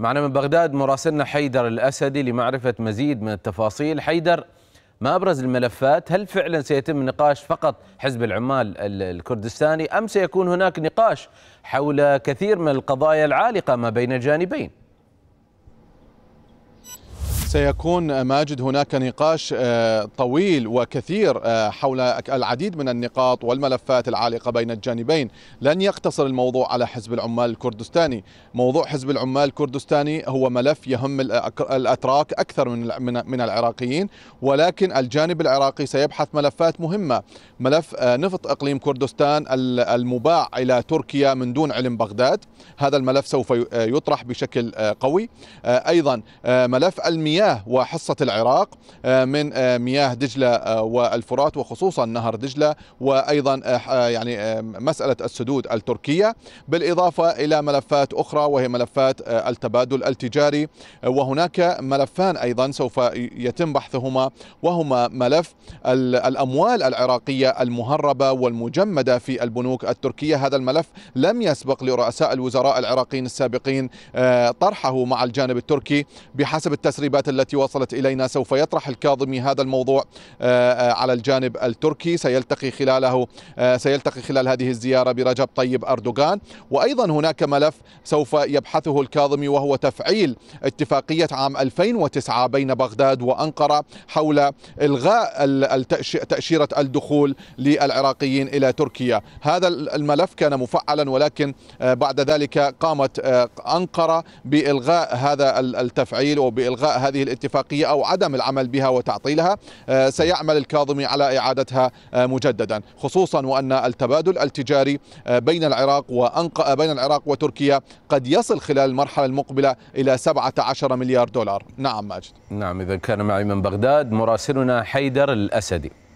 معنا من بغداد مراسلنا حيدر الأسدي لمعرفة مزيد من التفاصيل. حيدر، ما أبرز الملفات؟ هل فعلا سيتم نقاش فقط حزب العمال الكردستاني أم سيكون هناك نقاش حول كثير من القضايا العالقة ما بين الجانبين؟ سيكون ماجد هناك نقاش طويل وكثير حول العديد من النقاط والملفات العالقة بين الجانبين. لن يقتصر الموضوع على حزب العمال الكردستاني. موضوع حزب العمال الكردستاني هو ملف يهم الأتراك أكثر من العراقيين، ولكن الجانب العراقي سيبحث ملفات مهمة. ملف نفط إقليم كردستان المباع إلى تركيا من دون علم بغداد، هذا الملف سوف يطرح بشكل قوي. أيضا ملف المياه وحصة العراق من مياه دجلة والفرات وخصوصا نهر دجلة، وأيضا يعني مسألة السدود التركية، بالإضافة إلى ملفات أخرى وهي ملفات التبادل التجاري. وهناك ملفان أيضا سوف يتم بحثهما، وهما ملف الأموال العراقية المهربة والمجمدة في البنوك التركية. هذا الملف لم يسبق لرؤساء الوزراء العراقيين السابقين طرحه مع الجانب التركي. بحسب التسريبات التي وصلت إلينا سوف يطرح الكاظمي هذا الموضوع على الجانب التركي، سيلتقي خلال هذه الزيارة برجب طيب أردوغان. وأيضا هناك ملف سوف يبحثه الكاظمي وهو تفعيل اتفاقية عام 2009 بين بغداد وأنقرة حول إلغاء تأشيرة الدخول للعراقيين إلى تركيا. هذا الملف كان مفعلا، ولكن بعد ذلك قامت أنقرة بإلغاء هذا التفعيل وبإلغاء هذه الاتفاقية أو عدم العمل بها وتعطيلها. سيعمل الكاظمي على إعادتها مجددا، خصوصا وأن التبادل التجاري بين العراق وتركيا قد يصل خلال المرحلة المقبلة إلى 17 مليار دولار. نعم ماجد. نعم، إذا كان معي من بغداد مراسلنا حيدر الأسدي.